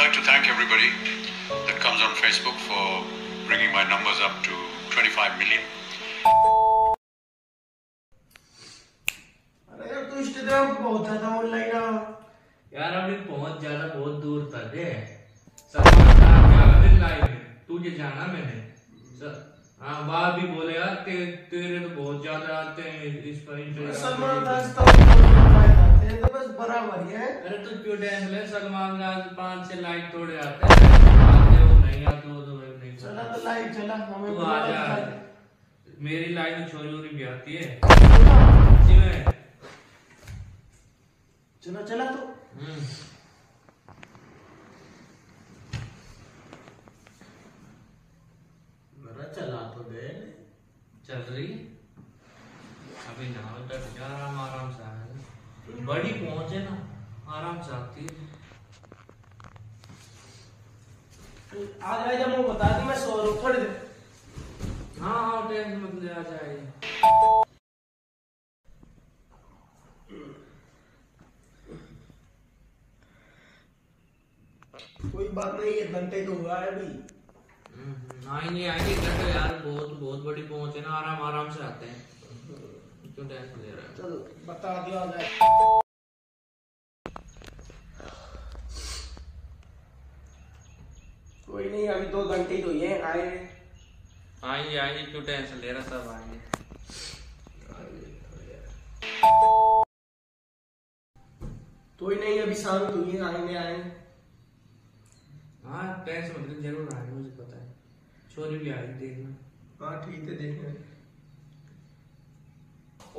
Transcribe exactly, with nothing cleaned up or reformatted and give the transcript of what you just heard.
I'd like to thank everybody that comes on Facebook for bringing my numbers up to twenty-five million. अरे यार तू Instagram पे बहुत है ना ऑनलाइन आ यार अब इन पहुंच जाना बहुत दूर तक है सब जाकर लाइव तुझे जाना मैंने हाँ बाप भी बोले यार तेरे तेरे तो बहुत ज्यादा आते हैं इस पर इंटरेस्ट सलमान दास तो तेरे तो बस बराबर ही है अरे तू क्यों टेंशन ले सलमान दास पांच से लाइक थोड़े आते हैं आते हो नहीं आते हो तो मैं नहीं चला तो लाइक चला हमें तू आ जा मेरी लाइक छोरी छोरी भी आती है जी मैं चलो चला तो चला तो दे चल रही अभी नाव तक जा आराम आराम से बड़ी पहुंचे ना आराम से आती है आ जाए जब वो बता दी मैं सौ रुपए दे हाँ हाँ टेंशन मत ले आ जाए कोई बात नहीं ये घंटे तो हुआ है अभी नहीं नहीं आएगी तो यार बहुत बहुत बड़ी पहुंच है ना आराम आराम से आते हैं क्यों टेंशन ले रहा है चल बता दियो आ जाए कोई नहीं अभी दो घंटे ही तो ये आए आएंगे आएंगे क्यों टेंशन ले रहा सब आएंगे कोई नहीं अभी शाम को ये आएंगे आएंगे हाँ टेंशन मतलब जरूर आएंगे मुझे पता है छोरी भी आई देखना हाँ ठीक है देखना ओ